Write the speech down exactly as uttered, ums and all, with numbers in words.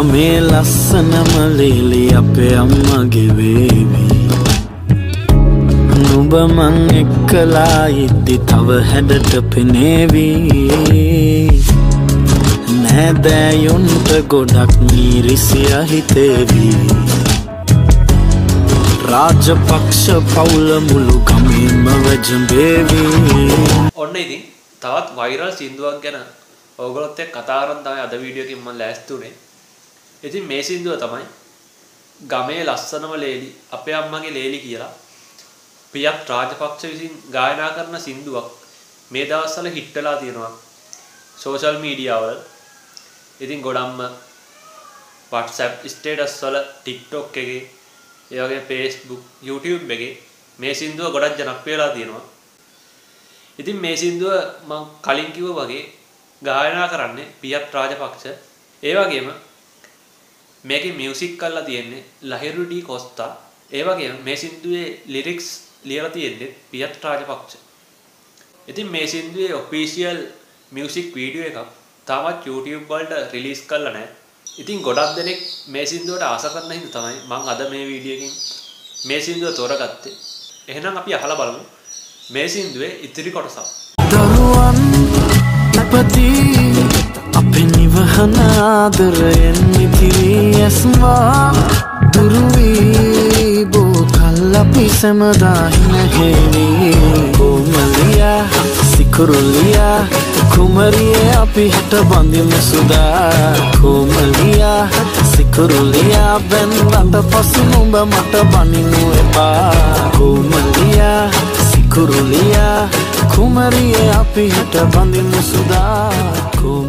යමේ ලස්සනම ලීලි අපේ අම්මගේ වේවි නුඹ මං එක්කලා ඉද්දි තව හැඩට පෙනේවි නෑදෑයොන්ට ගොඩක් මිරිසිය හිතේවි රාජපක්ෂ පවුල මුළු ගමේම වැජඹේවි ඔන්න ඉතින් තවත් වෛරල් සින්දුවක් ගැන ඔයගොල්ලොත් එක්ක කතා කරන් තමයි අද වීඩියෝ එකෙන් මම ලෑස්ති උනේ ඉතින් මේ සින්දුව තමයි ගමේ ලස්සනම ලේලි අපේ අම්මගේ ලේලි කියලා පියත් රාජපක්ෂ විසින් ගායනා කරන සින්දුවක් මේ දවස්වල හිට් වෙලා තියෙනවා සෝෂල් මීඩියා වල ඉතින් ගොඩක්ම WhatsApp ස්ටේටස් වල TikTok එකේ ඒ වගේ Facebook YouTube එකේ මේ සින්දුව ගොඩක් ජනප්‍රිය වෙලා තියෙනවා ඉතින් මේ සින්දුව මම කලින් කිව්වා වගේ ගායනා කරන්නේ පියත් රාජපක්ෂ ඒ වගේම मेके म्यूजिक कल्ला लहिरु डी कोस्ता एवगे मे सिंधुवे लिरिक्स लीरती पियथ राजपक्ष इति मे सिंधुवे ऑफिशियल म्यूजिक वीडियो एक तावत यूट्यूब वर्ल्ड रिलीज कल्लाने इति गोडाक देनेक मे सिंधुवट आशा करना हिंदु तमय मम अद मे वीडियो किन मे सिंधुव तोरगत्ते එහෙනම් අපි අහලා බලමු මේ සින්දුවේ ඉතිරි කොටස खुमरिए आप हिट बंद मुसुदा।